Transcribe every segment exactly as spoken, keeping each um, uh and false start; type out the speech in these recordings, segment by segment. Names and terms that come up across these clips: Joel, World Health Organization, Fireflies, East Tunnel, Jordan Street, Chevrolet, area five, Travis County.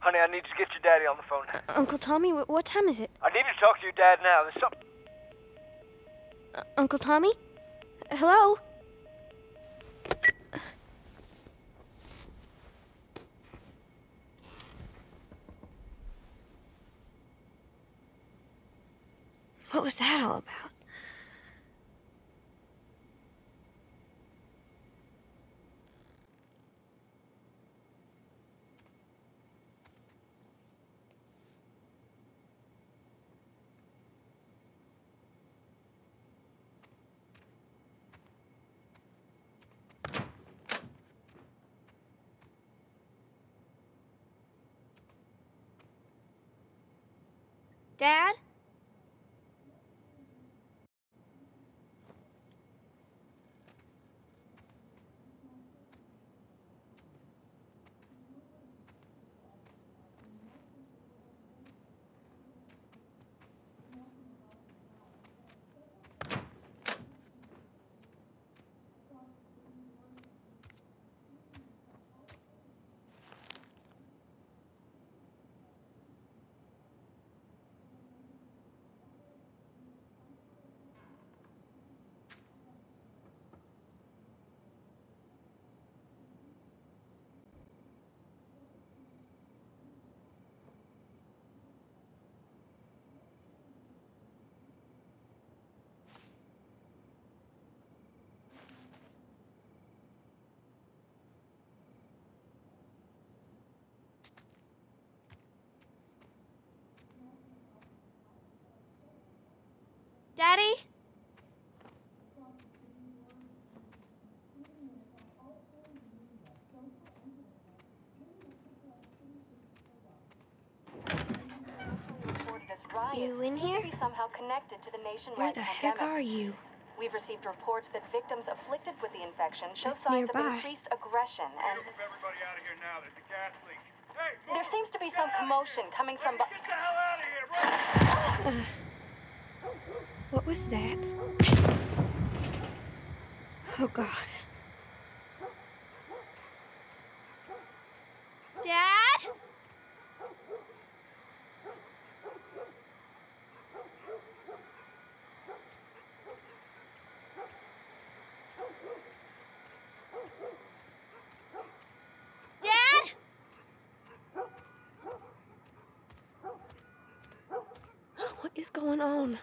Honey, I need to get your daddy on the phone. Uh, Uncle Tommy, wh what time is it? I need to talk to your dad now. There's something... Uh, Uncle Tommy? Uh, hello? What was that all about? Dad? Daddy? You in here? Somehow connected to the nationwide Where the heck pandemic. Are you? We've received reports that victims afflicted with the infection show That's signs nearby. Of increased aggression and... Move everybody out of here now. There's a gas leak. Hey, move. There seems to be some commotion coming from... Get the hell out of here! Run! Uh. What was that? Oh, God. Dad? Dad? What is going on?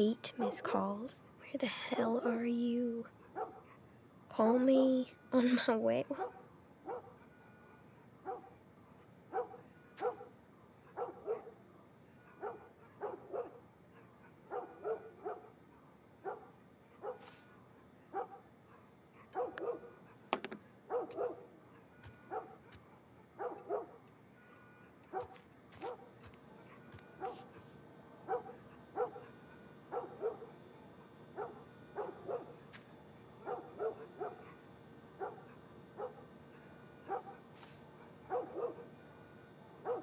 eight missed calls. Where the hell are you? Call me on my way.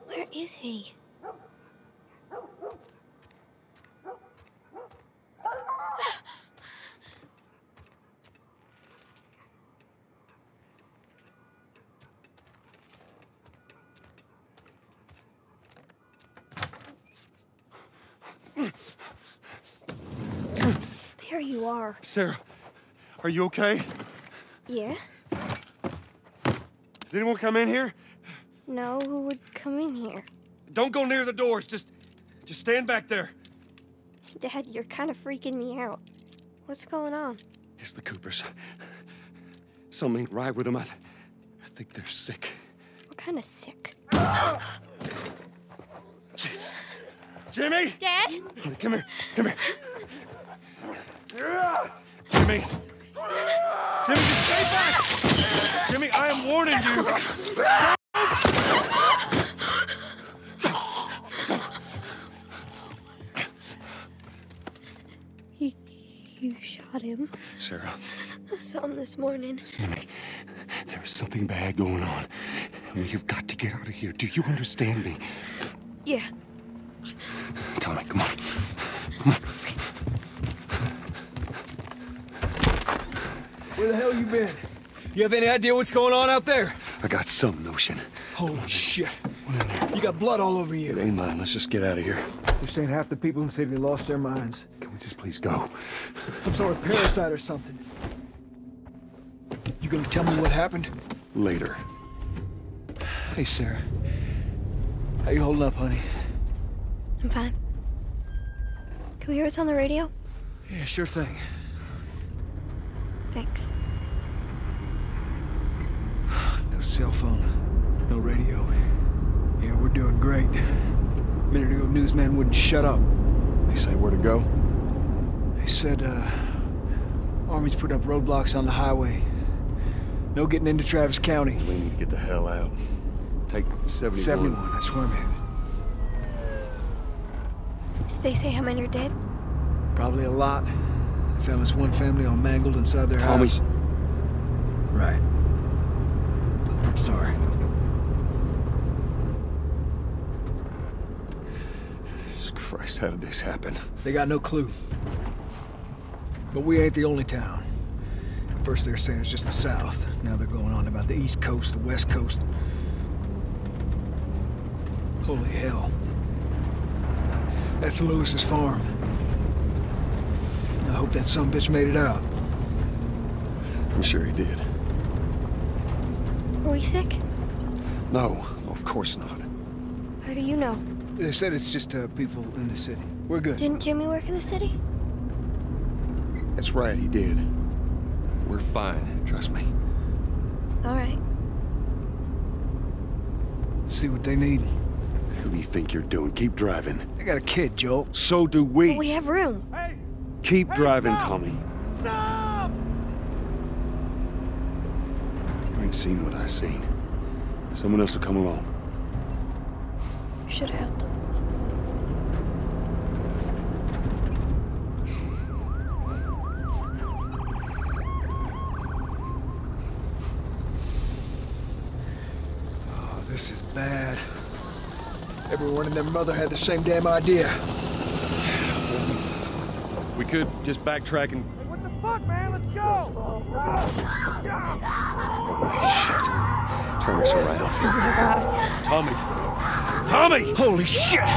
Where is he? There you are. Sarah, are you okay? Yeah. Has anyone come in here? No, who would come in here? Don't go near the doors. Just, just stand back there. Dad, you're kind of freaking me out. What's going on? It's the Coopers. Something ain't right with them. I, th I think they're sick. What kind of sick? Jimmy! Dad? Come here. Come here. Jimmy. Jimmy, just stay back! Jimmy, I am warning you. You shot him. Sarah. I saw him this morning. Listen to me. There is something bad going on. And we have got to get out of here. Do you understand me? Yeah. Tommy, come on. Come on. Where the hell you been? You have any idea what's going on out there? I got some notion. Holy shit. What in there? You got blood all over you. It ain't mine. Let's just get out of here. This ain't half the people in the city lost their minds. Can we just please go? Some sort of parasite or something. You gonna tell me what happened? Later. Hey, Sarah. How you holding up, honey? I'm fine. Can we hear us on the radio? Yeah, sure thing. Thanks. No cell phone. No radio. Yeah, we're doing great. A minute ago, newsman wouldn't shut up. They say where to go? They said, uh, Army's put up roadblocks on the highway. No getting into Travis County. We need to get the hell out. Take seventy-one. seventy-one, that's where I'm headed. Did they say how many are dead? Probably a lot. I found this one family all mangled inside their Tommy. house. Right. I'm sorry. Christ, how did this happen? They got no clue. But we ain't the only town. First they were saying it's just the South. Now they're going on about the East Coast, the West Coast. Holy hell. That's Lewis's farm. I hope that sumbitch made it out. I'm sure he did. Are we sick? No, of course not. How do you know? They said it's just uh, people in the city. We're good. Didn't Jimmy work in the city? That's right, he did. We're fine, trust me. All right. Let's see what they need. Who do you think you're doing? Keep driving. I got a kid, Joel. So do we. But we have room. Hey! Keep hey, driving, stop. Tommy. Stop! You ain't seen what I've seen. Someone else will come along. You should have helped. Oh, this is bad. Everyone and their mother had the same damn idea. We could just backtrack and... Hey, what the fuck, man? Let's go! Holy shit. Turn us around. Oh, my God. Tommy. Tommy! Holy shit! What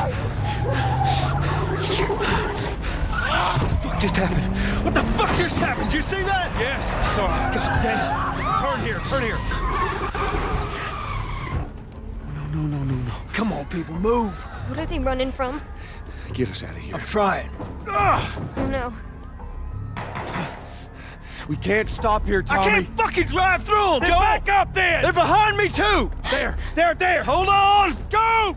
the fuck just happened? What the fuck just happened? Did you see that? Yes, sorry. God damn. Turn here, turn here. No, no, no, no, no, no. Come on, people, move. What are they running from? Get us out of here. I'm trying. Ugh. Oh, no. We can't stop here, Tommy. I can't fucking drive through them. They're Joel. Back up there. They're behind me, too. There, there, there. Hold on. Go.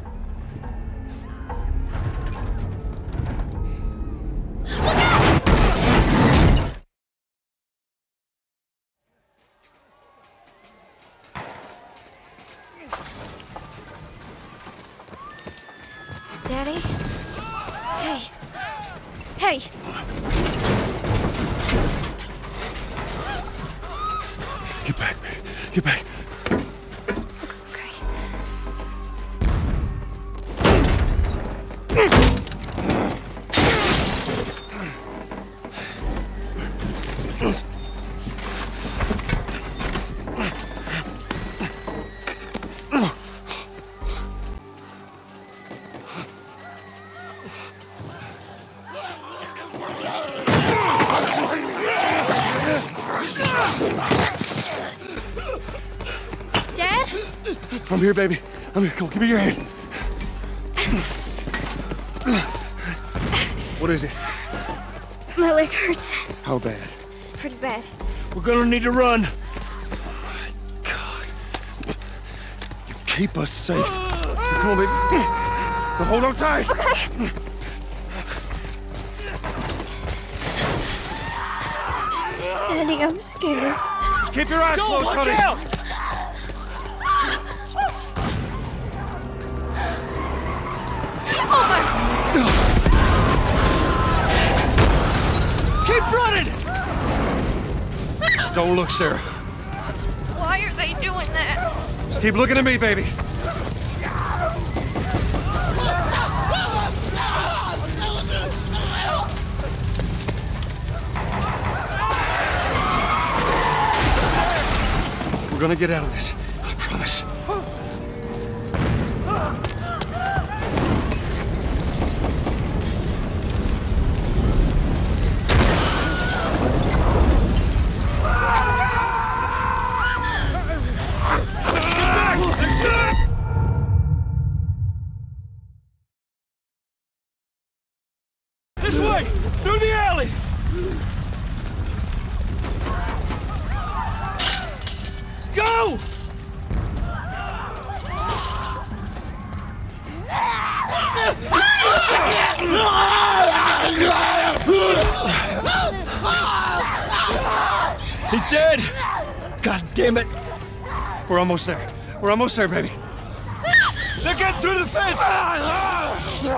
Daddy? Hey. Hey! Get back, man. Get back. Okay. I'm here, baby. I'm here. Come on, give me your hand. What is it? My leg hurts. How bad? Pretty bad. We're gonna need to run. Oh, God. You keep us safe. Come on, baby. Now hold on tight. Okay. Daddy, I'm scared. Just keep your eyes Go, closed, watch honey. Out. Keep running! Don't look, Sarah. Why are they doing that? Just keep looking at me, baby. We're gonna get out of this. I promise. Through the alley! Go! He's dead! God damn it! We're almost there. We're almost there, baby. They're getting through the fence!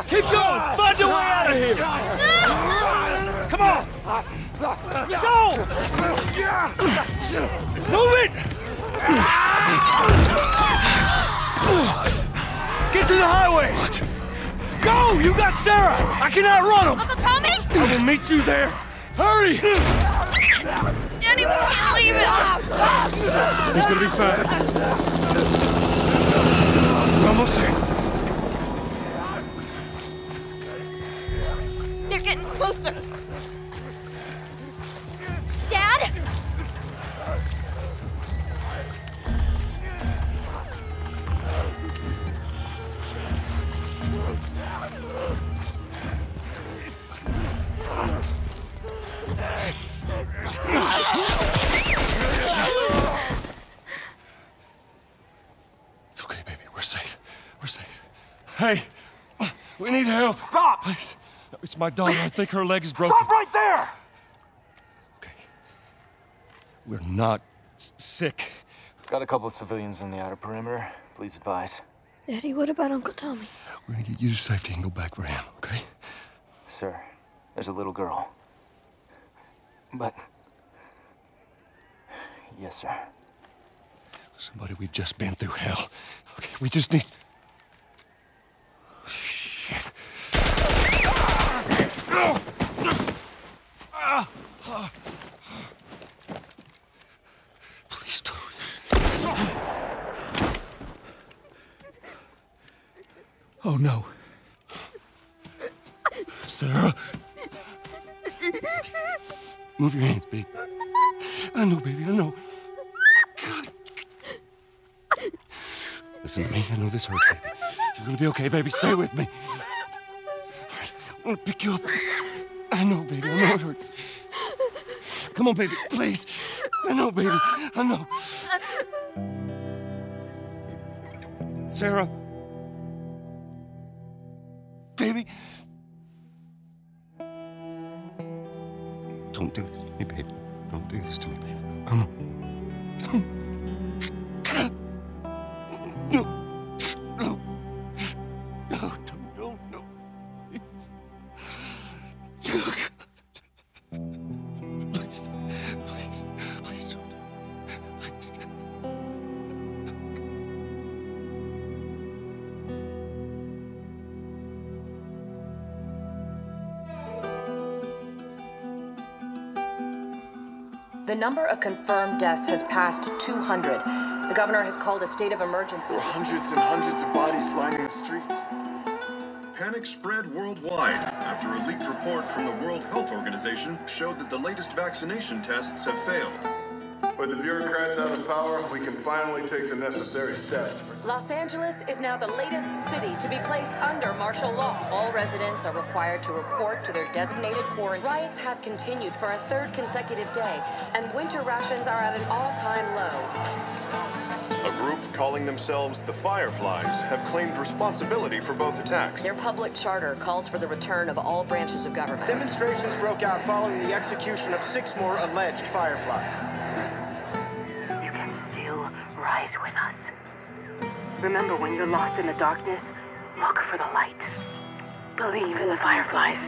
Keep going! Find a way out of here! Come on! Go! Move it! Get to the highway! What? Go! You got Sarah! I cannot run him! Uncle Tommy? I will meet you there! Hurry! Daddy, we can't leave him! He's gonna be fine. We're almost there. They're getting closer. Dad? Hey, we need help. Stop! Please. It's my daughter. I think her leg is broken. Stop right there! Okay. We're not sick. We've got a couple of civilians in the outer perimeter. Please advise. Daddy, what about Uncle Tommy? We're gonna get you to safety and go back for him, okay? Sir, there's a little girl. But... Yes, sir. Somebody, we've just been through hell. Okay, we just need... Shit. Please don't. Oh, no. Sarah. Move your hands, babe. I know, baby, I know. Listen to me. I know this hurts, baby. You're gonna be okay, baby. Stay with me. All right, I'm gonna pick you up. I know, baby. I know it hurts. Come on, baby. Please. I know, baby. I know. Sarah. Baby. Don't do this to me, baby. Don't do this to me, baby. Come on. Come on. No, no, no, no, no, please. Oh, God. Please, please, please don't do this. Please, God. The number of confirmed deaths has passed two hundred. The governor has called a state of emergency. There are hundreds and hundreds of bodies lining the streets. Panic spread worldwide after a leaked report from the World Health Organization showed that the latest vaccination tests have failed. With the bureaucrats out of power, we can finally take the necessary steps. Los Angeles is now the latest city to be placed under martial law. All residents are required to report to their designated quarantine. Riots have continued for a third consecutive day, and winter rations are at an all-time low. A group calling themselves the Fireflies have claimed responsibility for both attacks. Their public charter calls for the return of all branches of government. Demonstrations broke out following the execution of six more alleged Fireflies. You can still rise with us. Remember, when you're lost in the darkness, look for the light. Believe in the Fireflies.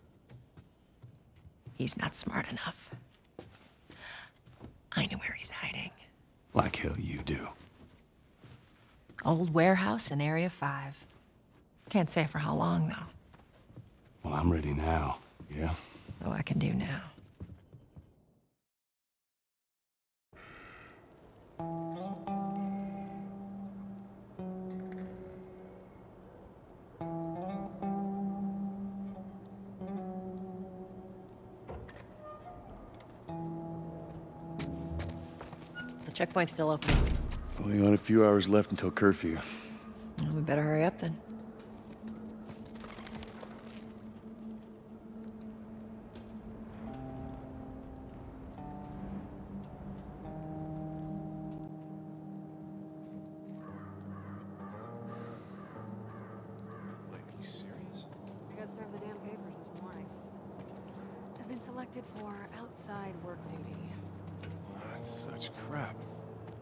He's not smart enough. I know where he's hiding. Like hell you do. Old warehouse in area five. Can't say for how long, though. Well, I'm ready now, yeah? Oh, I can do now. Checkpoint's still open. Only got a few hours left until curfew. Well, we better hurry up then. Like, are you serious? I got served the damn papers this morning. I've been selected for outside work duty. That's such crap.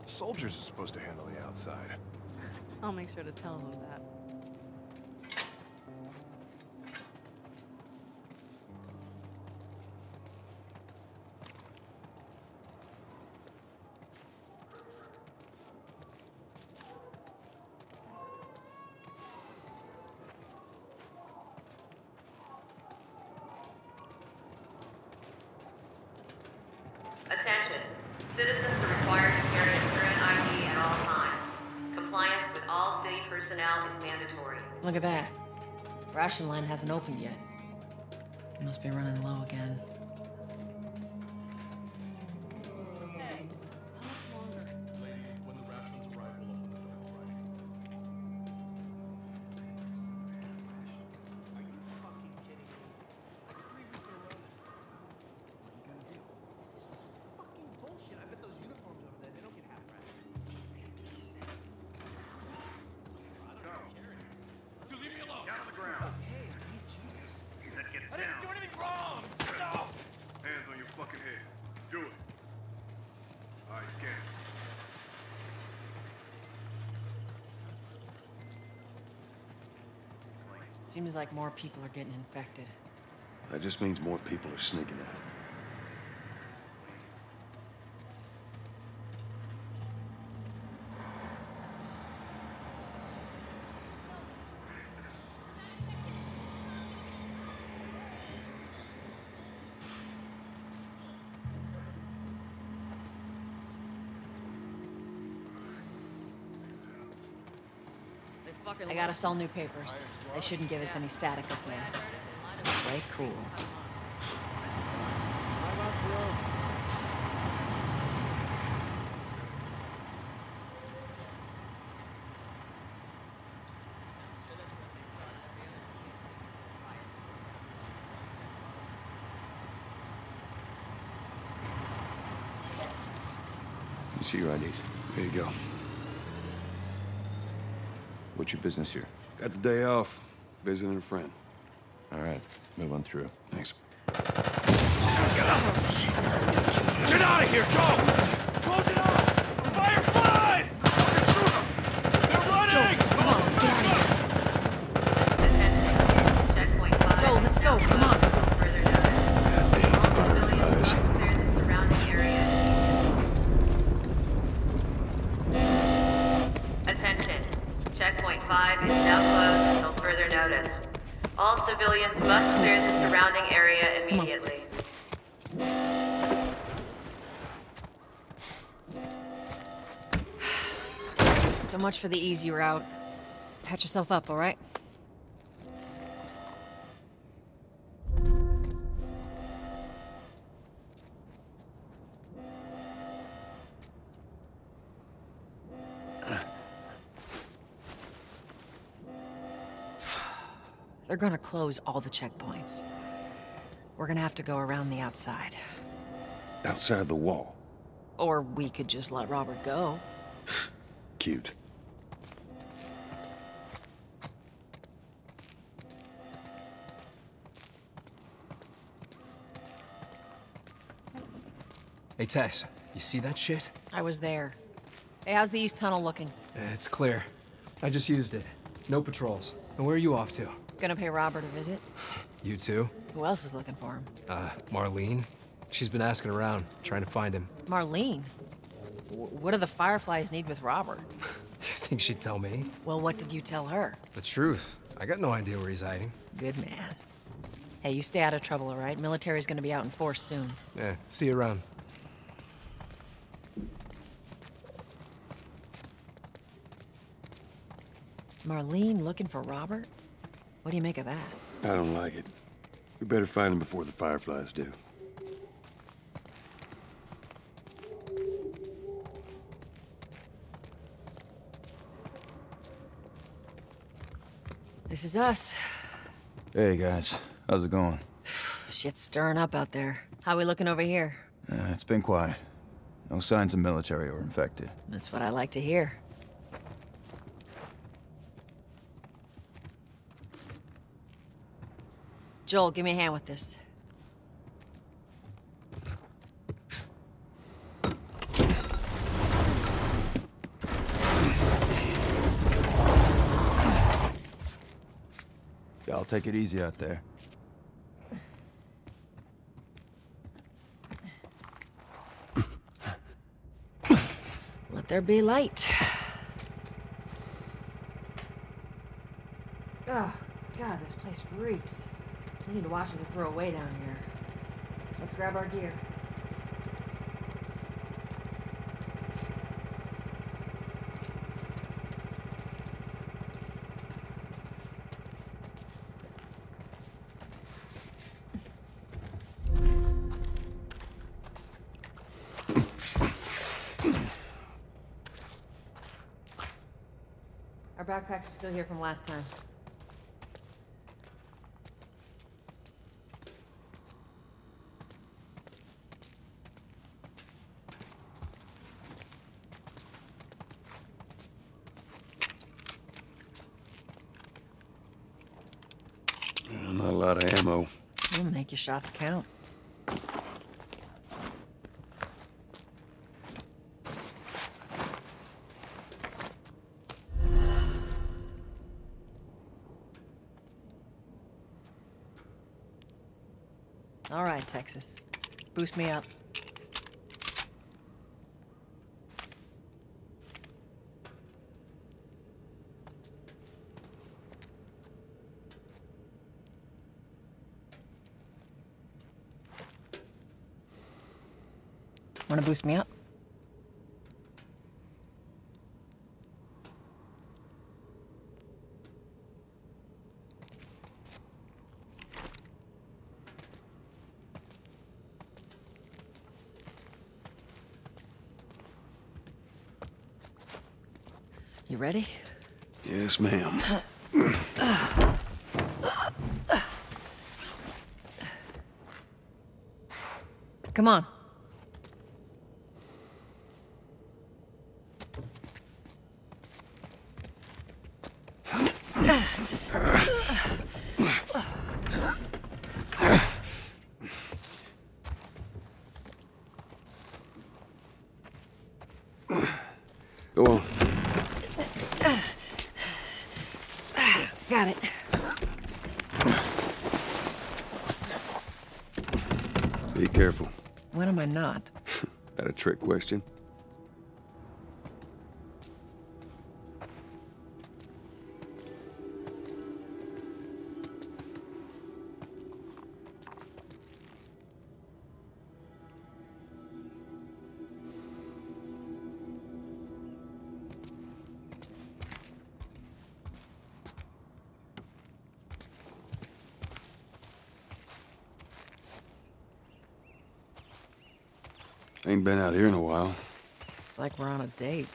Soldiers are supposed to handle the outside. I'll make sure to tell them that. Attention. Citizens are required to carry a current I D at all times. Compliance with all city personnel is mandatory. Look at that. Ration line hasn't opened yet. It must be running low again. Seems like more people are getting infected. That just means more people are sneaking out. I gotta sell new papers. They shouldn't give us any static up there. Very cool. You see your I Ds. There you go. What's your business here? Got the day off. Visiting a friend. All right. Move on through. Thanks. Oh, shit. Get out of here, Joel! Close it off! Fireflies! They're running! Joel, come on, let's go! Attention. Checkpoint five. Joel, let's go. Come on. Further notice. Goddamn fireflies. Checkpoint five is now closed until further notice. All civilians must clear the surrounding area immediately. So much for the easy route. Patch yourself up, all right? They're gonna close all the checkpoints. We're gonna have to go around the outside. Outside the wall? Or we could just let Robert go. Cute. Hey, Tess, you see that shit? I was there. Hey, how's the East Tunnel looking? Uh, it's clear. I just used it. No patrols. And where are you off to? Gonna pay Robert a visit. You too? Who else is looking for him? Uh, Marlene. She's been asking around, trying to find him. Marlene? W what do the Fireflies need with Robert? You think she'd tell me? Well, what did you tell her? The truth. I got no idea where he's hiding. Good man. Hey, you stay out of trouble, all right? Military's gonna be out in force soon. Yeah, see you around. Marlene looking for Robert? What do you make of that? I don't like it. We better find him before the Fireflies do. This is us. Hey, guys. How's it going? Shit's stirring up out there. How we looking over here? Uh, it's been quiet. No signs of military or infected. That's what I like to hear. Joel, give me a hand with this. Y'all take it easy out there. Let there be light. Oh, God, this place reeks. We need to watch it and throw away down here. Let's grab our gear. backpacks are still here from last time. Yeah, not a lot of ammo. We'll make your shots count. All right, Texas. Boost me up. Want to boost me up? You ready? Yes, ma'am. Come on. Go on. Got it. Be careful. When am I not? That a trick question? Ain't been out here in a while. It's like we're on a date.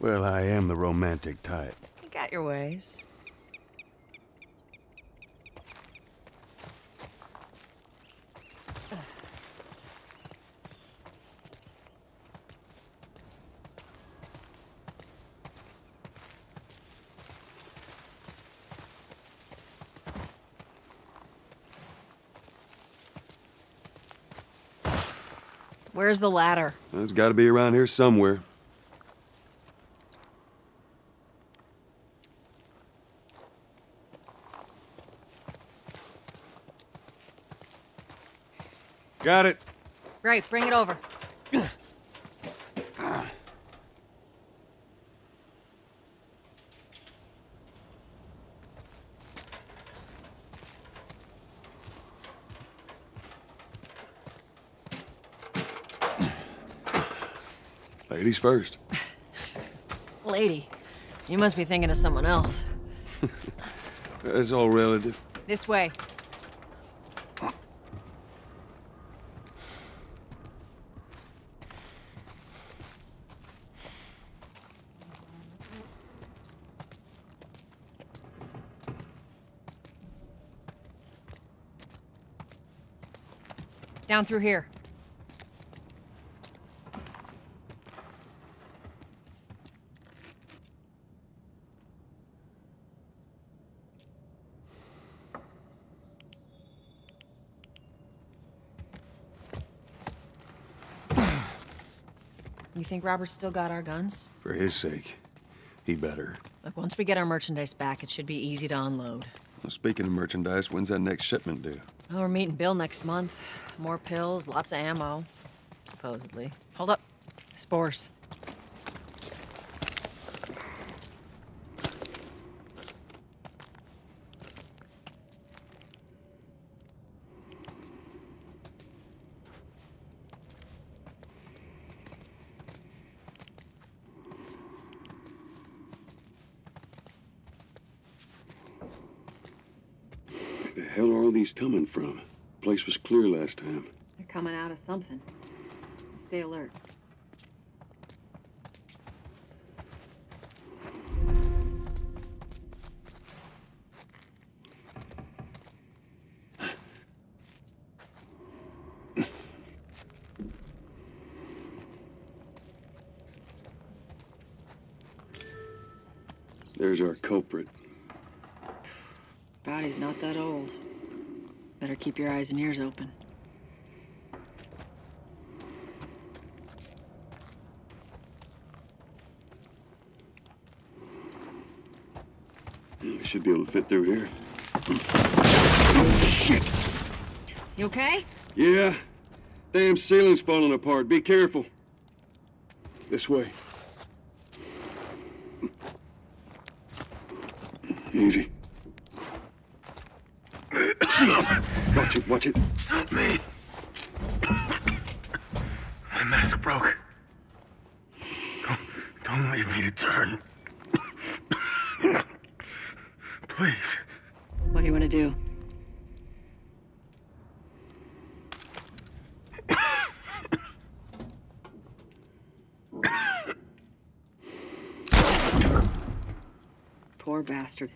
Well, I am the romantic type. You got your ways. Where's the ladder? Well, it's got to be around here somewhere. Got it. Great, bring it over. Ladies first. Lady, you must be thinking of someone else. It's all relative. This way. Down through here. You think Robert's still got our guns? For his sake, he better. Look, once we get our merchandise back, it should be easy to unload. Well, speaking of merchandise, when's that next shipment due? Well, we're meeting Bill next month. More pills, lots of ammo, supposedly. Hold up. Spores. Where the hell are all these coming from? Place was clear last time. They're coming out of something. Stay alert. There's our culprit. Body's not that old. Better keep your eyes and ears open. We should be able to fit through here. Oh, shit! You okay? Yeah. Damn ceiling's falling apart. Be careful. This way. Easy. Watch it, watch it. Help me. My master broke. Don't, don't leave me to turn. Please. What do you want to do? Poor bastard.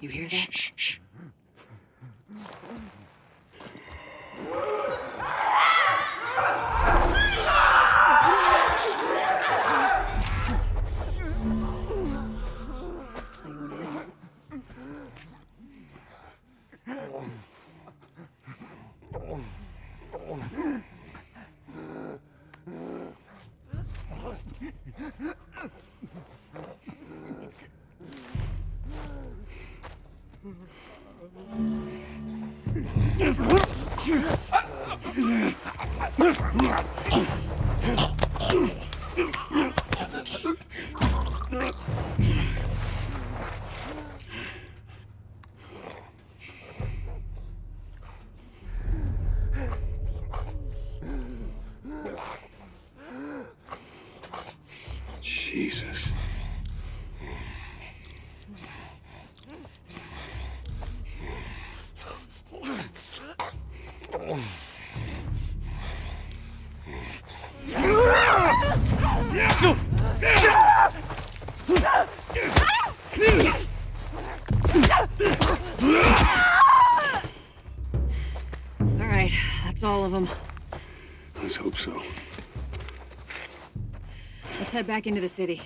You hear that? Shh, shh, shh. Jesus. Head back into the city.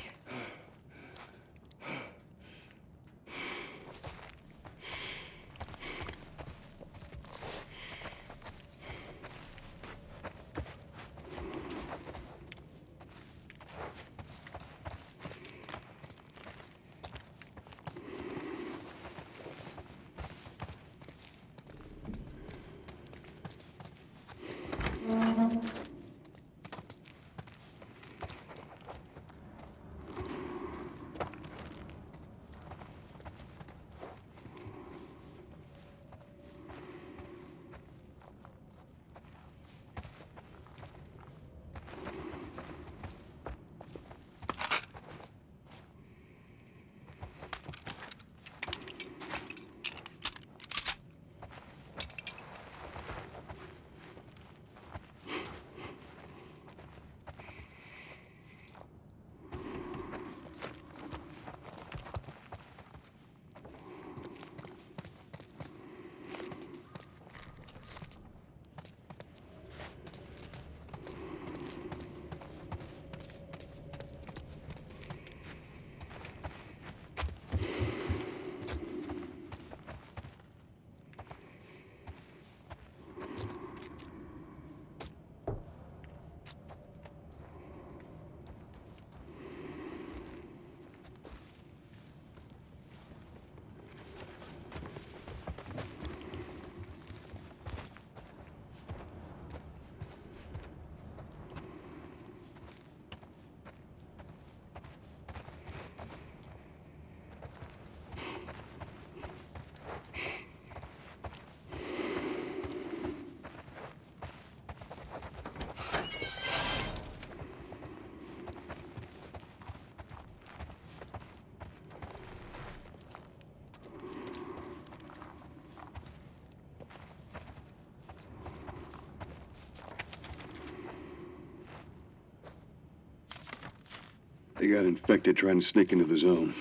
They got infected trying to sneak into the zone.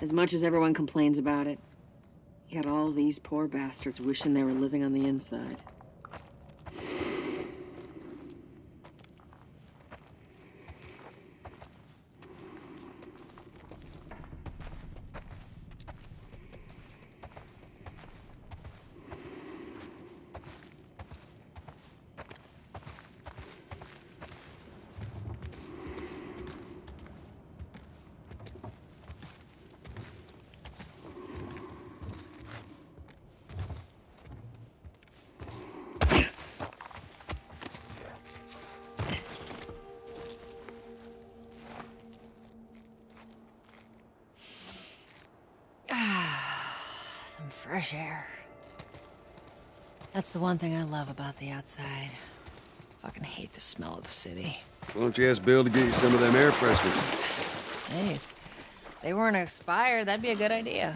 As much as everyone complains about it, you got all these poor bastards wishing they were living on the inside. Fresh air. That's the one thing I love about the outside. I fucking hate the smell of the city. Why don't you ask Bill to get you some of them air fresheners? Hey, if they weren't expired, that'd be a good idea.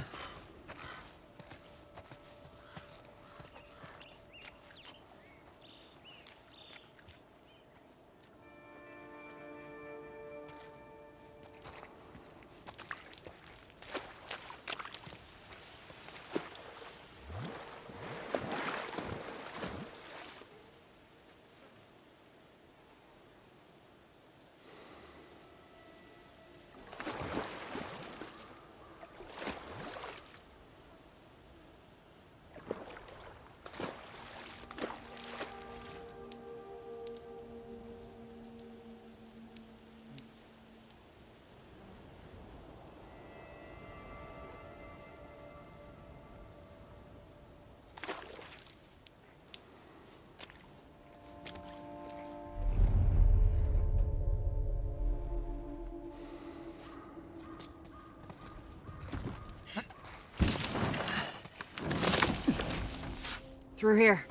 Through here.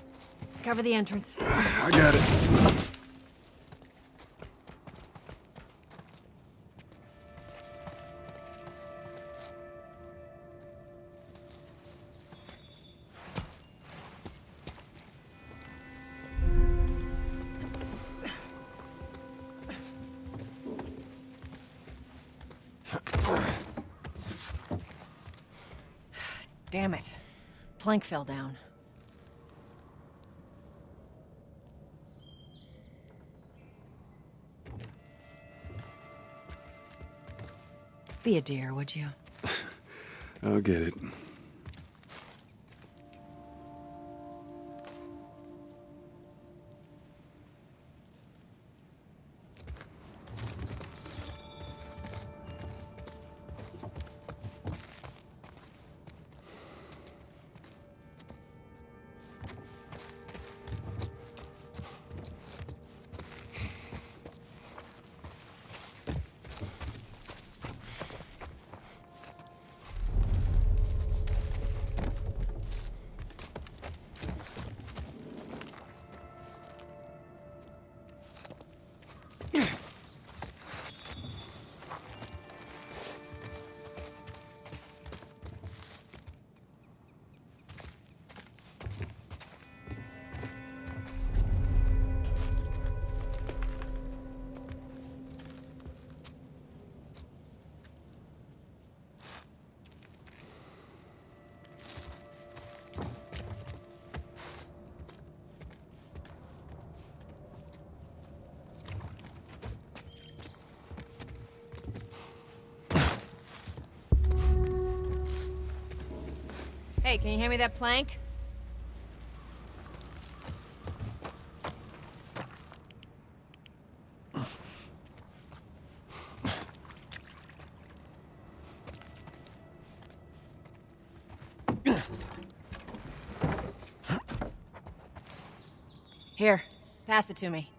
Cover the entrance. I got it. Damn it. Plank fell down. Be a dear, would you? I'll get it. Hey, can you hand me that plank? Here, pass it to me.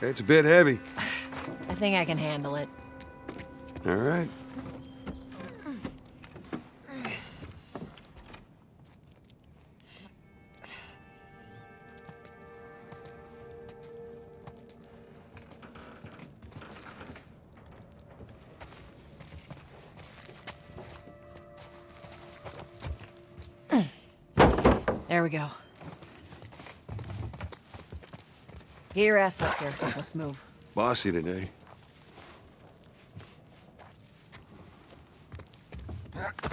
It's a bit heavy. I think I can handle it. All right. There we go. Get your ass up there. Let's move. Bossy today.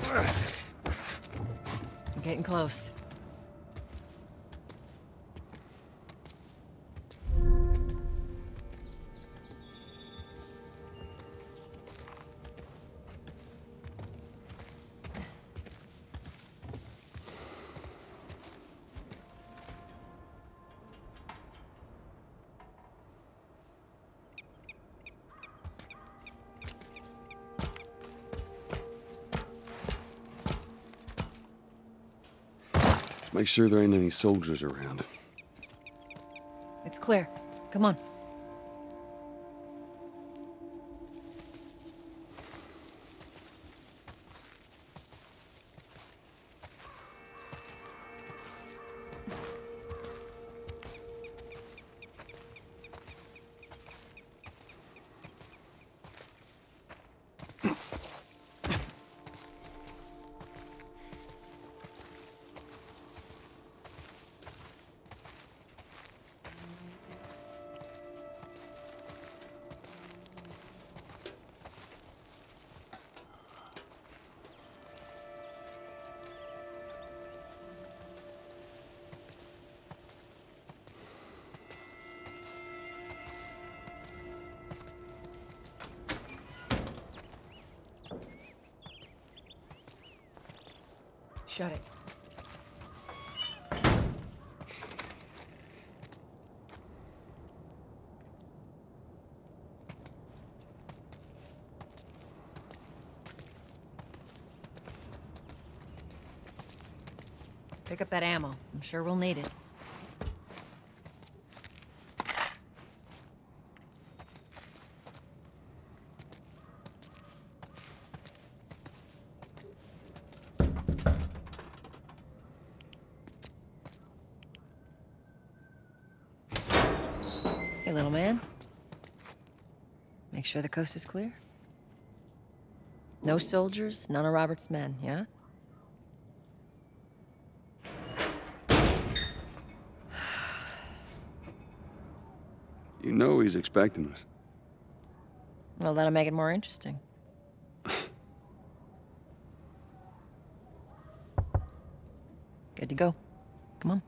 I'm getting close. Make sure there ain't any soldiers around. It's clear. Come on. Shut it. Pick up that ammo. I'm sure we'll need it. Sure the coast is clear? No soldiers, none of Robert's men, yeah? You know he's expecting us. Well, that'll make it more interesting. Good to go. Come on.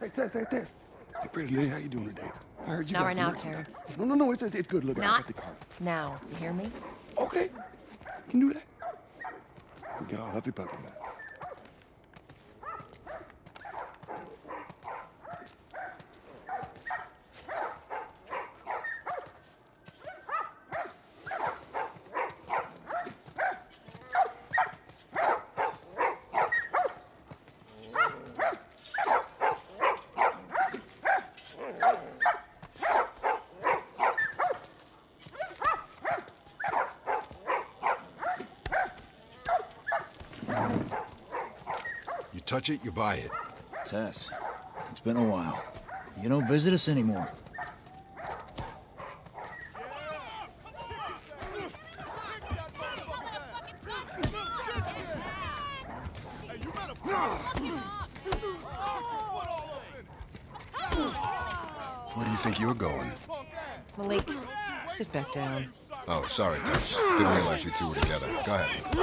Hey, Tess, hey, Tess. Hey, pretty lady, how you doing today? I heard you Not right now, Terrence. No, no, no, it's, it's good. Look, Not I got the car. Now, you hear me? Okay, you can do that. We got a Huffy Puppy back. Touch it, you buy it. Tess, it's been a while. You don't visit us anymore. Where do you think you're going? Malik, sit back down. Oh, sorry, Tess. Didn't realize you two were together. Go ahead.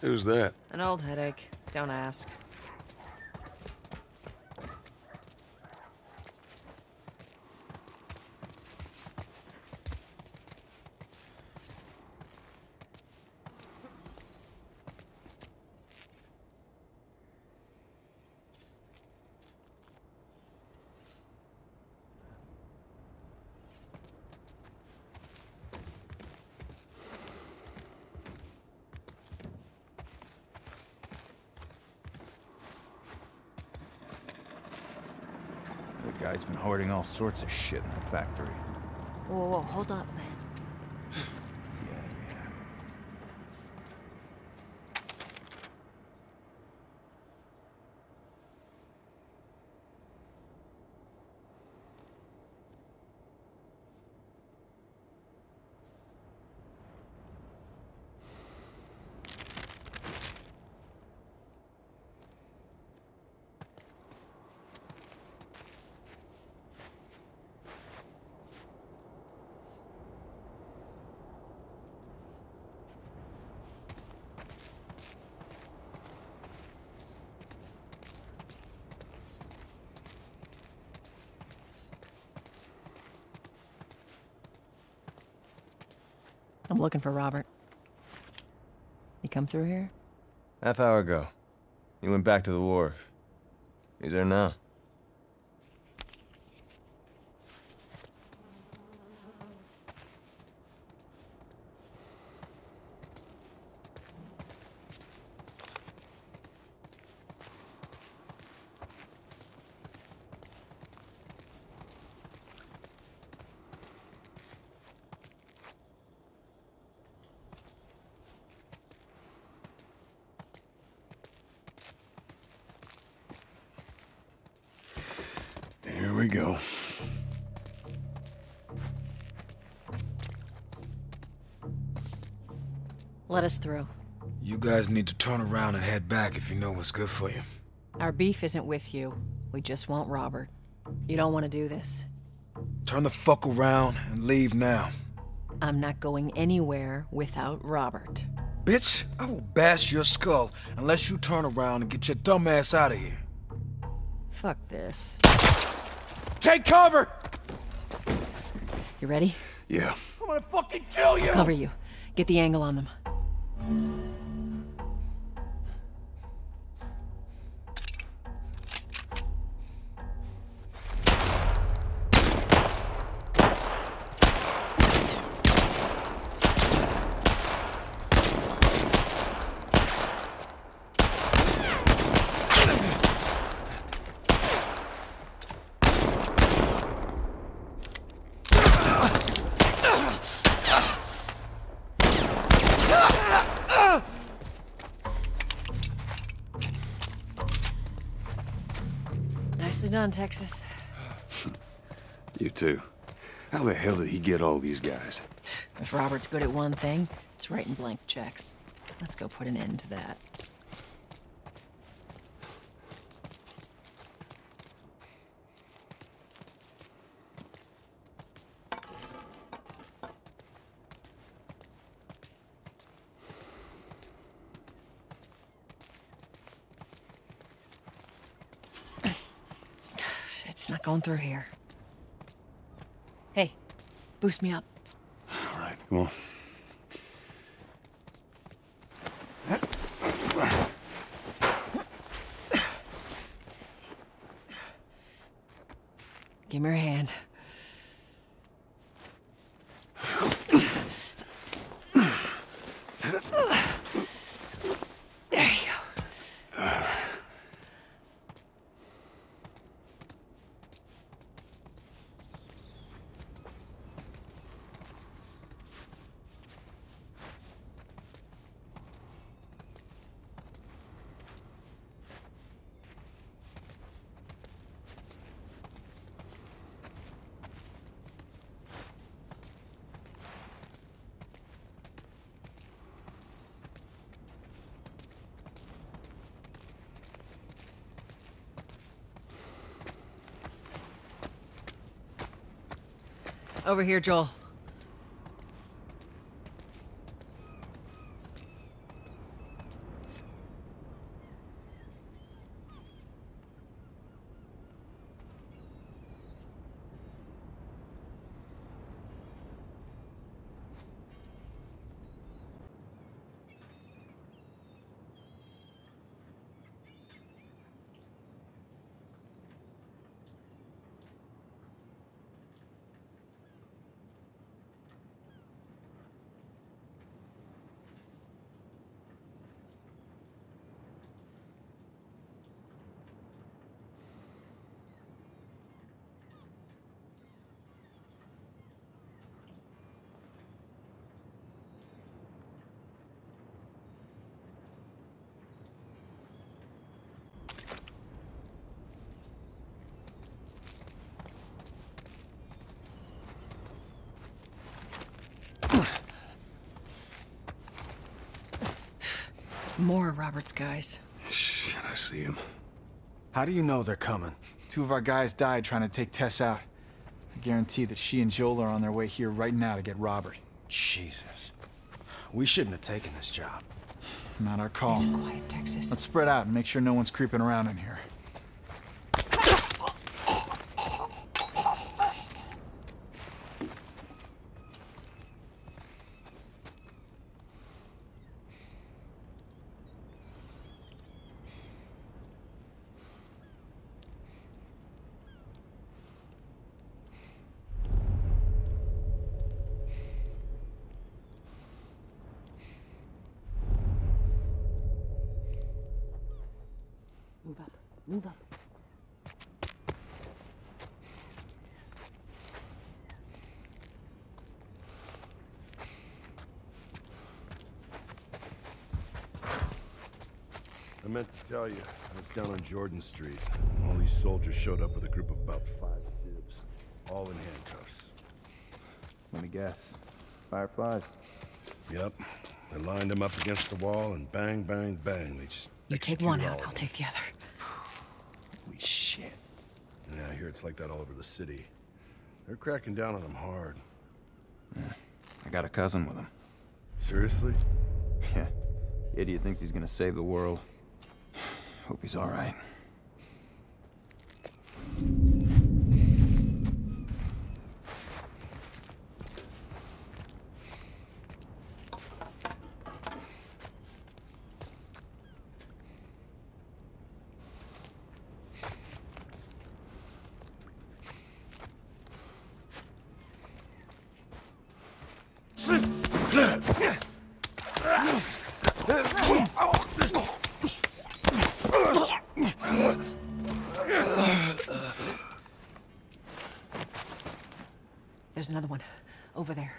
Who's that? An old headache. Don't ask. Guy's been hoarding all sorts of shit in that factory. Whoa, whoa, hold up, man. yeah, yeah. I'm looking for Robert. He come through here? Half hour ago. He went back to the wharf. He's there now. Here we go. Let us through. You guys need to turn around and head back if you know what's good for you. Our beef isn't with you. We just want Robert. You don't want to do this. Turn the fuck around and leave now. I'm not going anywhere without Robert. Bitch, I will bash your skull unless you turn around and get your dumb ass out of here. Fuck this. Take cover! You ready? Yeah. I'm gonna fucking kill you! I'll cover you. Get the angle on them. Done, Texas. You too. How the hell did he get all these guys? If Robert's good at one thing, it's writing blank checks. Let's go put an end to that. Not going through here. Hey, boost me up. All right, come on. Give me your hand. Over here, Joel. More Robert's guys. Shit, I see him. How do you know they're coming? Two of our guys died trying to take Tess out. I guarantee that she and Joel are on their way here right now to get Robert. Jesus. We shouldn't have taken this job. Not our call. Be quiet, Texas. Let's spread out and make sure no one's creeping around in here. Move up. I meant to tell you, I was down on Jordan Street. All these soldiers showed up with a group of about five civs, all in handcuffs. Let me guess. Fireflies? Yep. They lined them up against the wall and bang, bang, bang. They just... You take one out, I'll take the other. Holy shit. And I hear it's like that all over the city. They're cracking down on them hard. Yeah. I got a cousin with them. Seriously? Yeah. The idiot thinks he's gonna save the world. Hope he's all right. There's another one over there.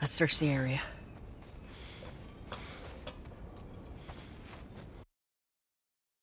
Let's search the area.